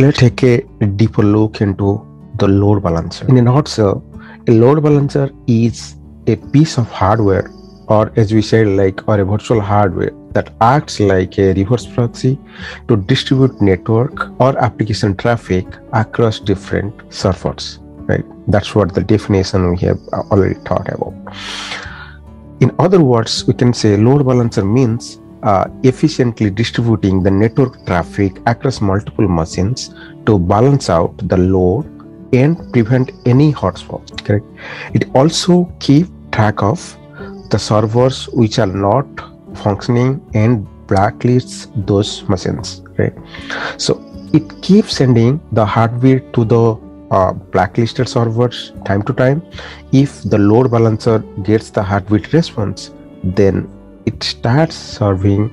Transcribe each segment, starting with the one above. Let's take a deeper look into the load balancer. In a nutshell, a load balancer is a piece of hardware, or as we said, or a virtual hardware that acts like a reverse proxy to distribute network or application traffic across different servers, right? That's what the definition we have already talked about. In other words, we can say load balancer means efficiently distributing the network traffic across multiple machines to balance out the load and prevent any hotspots. Correct. It also keeps track of the servers which are not functioning and blacklists those machines. Right. So it keeps sending the hardware to the blacklisted servers time to time. If the load balancer gets the hardware response, then it starts serving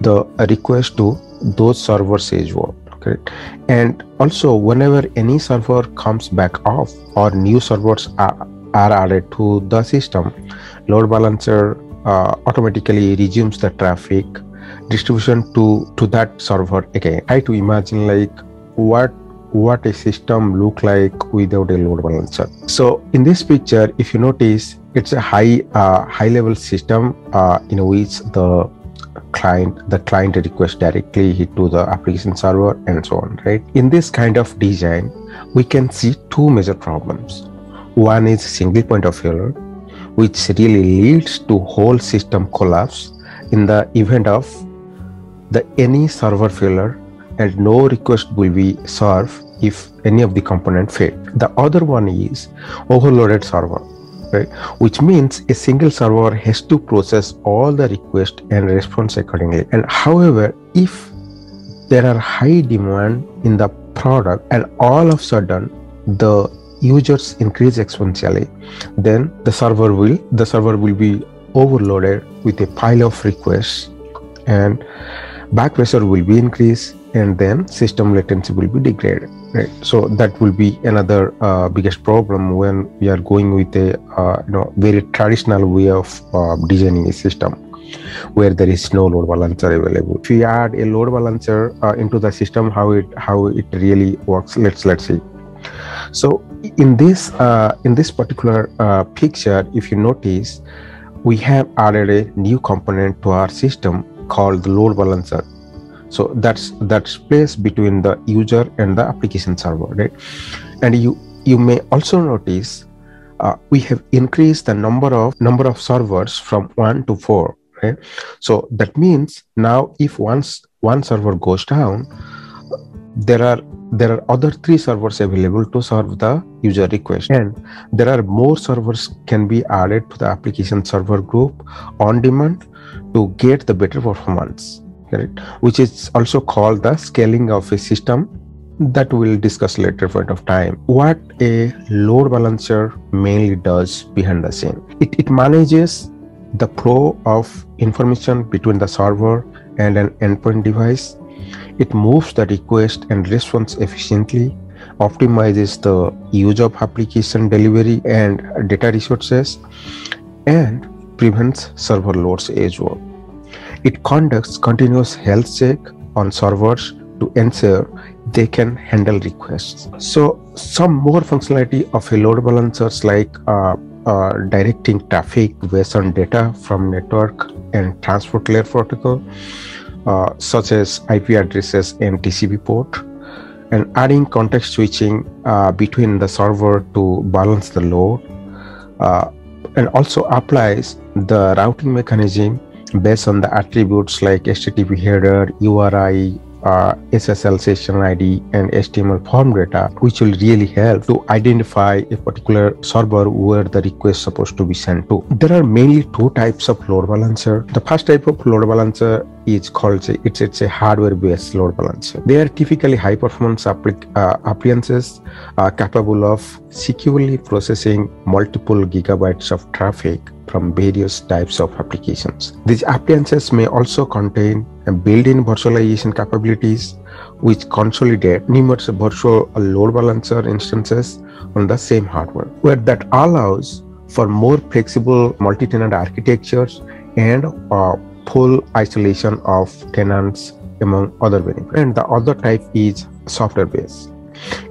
the request to those servers as well. Correct. And also, whenever any server comes back off or new servers are added to the system, load balancer automatically resumes the traffic distribution to that server again. Try to imagine what a system look like without a load balancer. So in this picture, if you notice, it's a high level system in which the client requests directly to the application server and so on, right? In this kind of design, we can see two major problems. One is single point of failure, which really leads to whole system collapse in the event of any server failure, and no request will be served if any of the component fail. The other one is overloaded server, right? Which means a single server has to process all the requests and response accordingly. And however, if there are high demand in the product and all of a sudden the users increase exponentially, then the server will be overloaded with a pile of requests, and back pressure will be increased, and then system latency will be degraded, right? So that will be another biggest problem when we are going with a very traditional way of designing a system where there is no load balancer available. If we add a load balancer into the system, how it really works, let's see. So in this particular picture, if you notice, we have added a new component to our system called the load balancer. So that's space between the user and the application server, right? And you may also notice we have increased the number of servers from 1 to 4, right? So that means now if one server goes down, there are other 3 servers available to serve the user request, and there are more servers can be added to the application server group on demand to get the better performance, right? Which is also called the scaling of a system that we'll discuss later point of time. What a load balancer mainly does behind the scene, it manages the flow of information between the server and an endpoint device. It moves the request and response efficiently, optimizes the use of application delivery and data resources, and prevents server loads as well. It conducts continuous health check on servers to ensure they can handle requests. So some more functionality of a load balancers like directing traffic based on data from network and transport layer protocol, such as IP addresses and TCP port, and adding context switching between the server to balance the load, and also applies the routing mechanism based on the attributes like HTTP header, URI, SSL session ID, and HTML form data, which will really help to identify a particular server where the request is supposed to be sent to. There are mainly 2 types of load balancer. The first type of load balancer is called it's a hardware-based load balancer. They are typically high-performance appliances capable of securely processing multiple gigabytes of traffic from various types of applications. These appliances may also contain built-in virtualization capabilities, which consolidate numerous virtual load balancer instances on the same hardware, where that allows for more flexible multi-tenant architectures and full isolation of tenants among other benefits. And the other type is software based.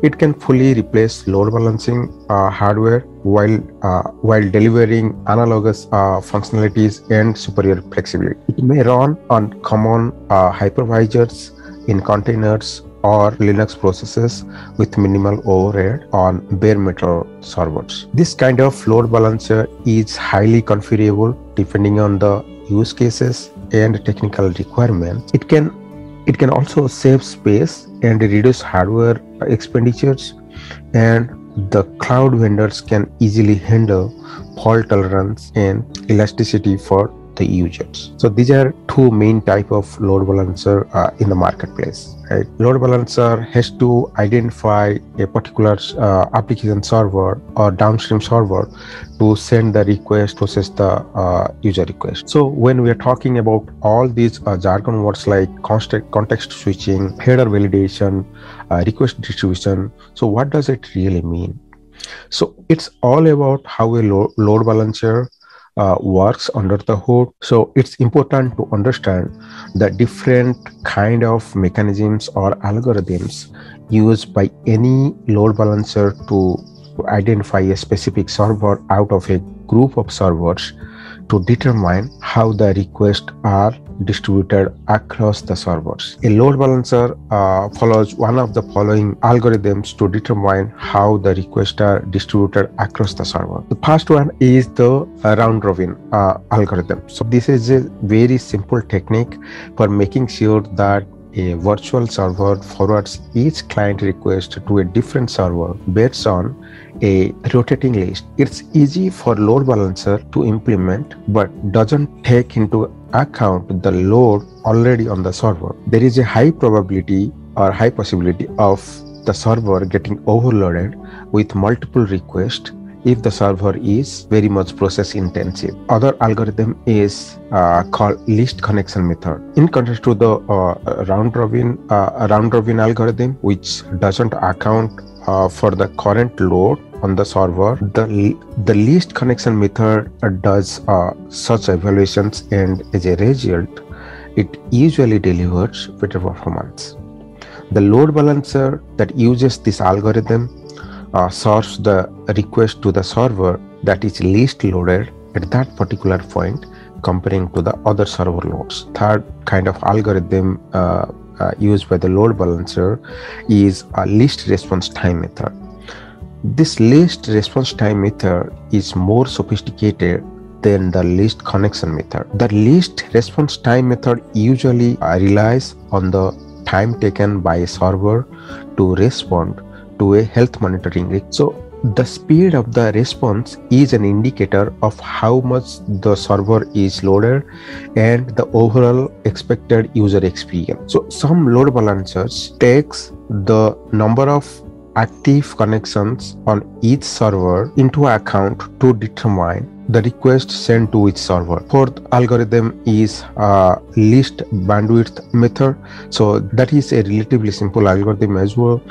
It can fully replace load balancing hardware while delivering analogous functionalities and superior flexibility. It may run on common hypervisors, in containers, or Linux processes with minimal overhead on bare metal servers. This kind of load balancer is highly configurable depending on the use cases and technical requirements. It can also save space and reduce hardware expenditures, and the cloud vendors can easily handle fault tolerance and elasticity for the users. So these are two main type of load balancer in the marketplace. Right? Load balancer has to identify a particular application server or downstream server to send the request, process the user request. So when we are talking about all these jargon words like context switching, header validation, request distribution, so what does it really mean? So it's all about how a load balancer works under the hood. So it's important to understand the different kind of mechanisms or algorithms used by any load balancer to identify a specific server out of a group of servers to determine how the requests are distributed across the servers. A load balancer follows one of the following algorithms to determine how the requests are distributed across the server. The first one is the round robin algorithm. So this is a very simple technique for making sure that a virtual server forwards each client request to a different server based on a rotating list. It's easy for load balancer to implement but doesn't take into account the load already on the server. There is a high probability or high possibility of the server getting overloaded with multiple requests if the server is very much process intensive. Other algorithm is called least connection method. In contrast to the round robin algorithm, which doesn't account for the current load on the server, the least connection method does such evaluations, and as a result, it usually delivers better performance. The load balancer that uses this algorithm serves the request to the server that is least loaded at that particular point comparing to the other server loads. Third kind of algorithm used by the load balancer is a least response time method. This least response time method is more sophisticated than the least connection method. The least response time method usually relies on the time taken by a server to respond to a health monitoring request. So the speed of the response is an indicator of how much the server is loaded and the overall expected user experience. So some load balancers takes the number of active connections on each server into account to determine the request sent to each server. Fourth algorithm is least bandwidth method. So that is a relatively simple algorithm as well.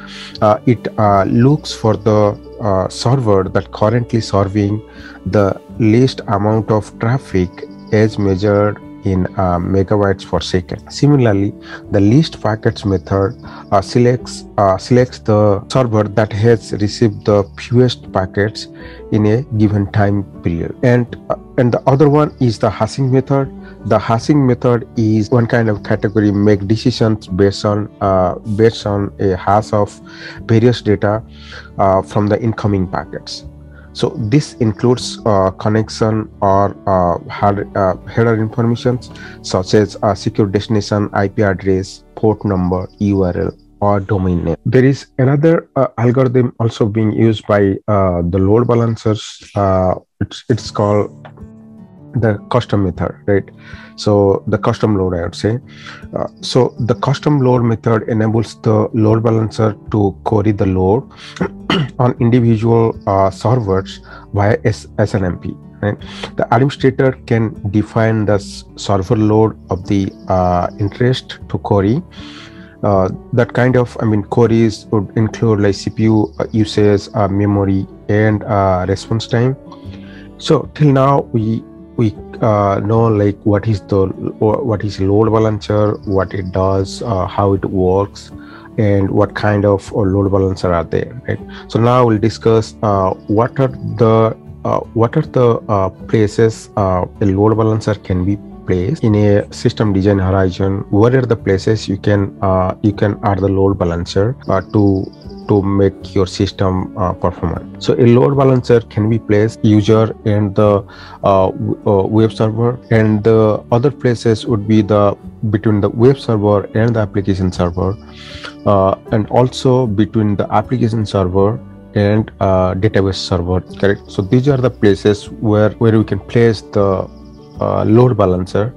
It looks for the server that currently serving the least amount of traffic as measured in megabytes per second. Similarly, the least packets method selects the server that has received the fewest packets in a given time period. And the other one is the hashing method. The hashing method is one kind of category make decisions based on a hash of various data from the incoming packets. So this includes connection or header information such as secure destination, IP address, port number, URL, or domain name. There is another algorithm also being used by the load balancers. It's called the custom method, right? So the custom load, I would say. So the custom load method enables the load balancer to query the load on individual servers via SNMP. Right? The administrator can define the server load of the interest to query. That kind of, queries would include like CPU usage, memory, and response time. So till now, we we know like what is load balancer, what it does, how it works, and what kind of load balancer are there, right? So now we'll discuss what are the places a load balancer can be placed in a system design horizon. What are the places you can add the load balancer to make your system performant? So a load balancer can be placed user and the web server, and the other places would be between the web server and the application server, and also between the application server and database server. Correct. So these are the places where we can place the load balancer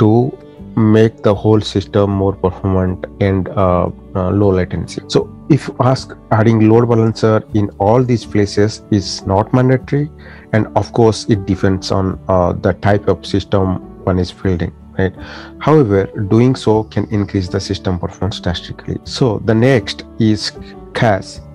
to make the whole system more performant and low latency. So if you ask, adding load balancer in all these places is not mandatory, and of course it depends on the type of system one is building, right? However, doing so can increase the system performance drastically. So the next is cache.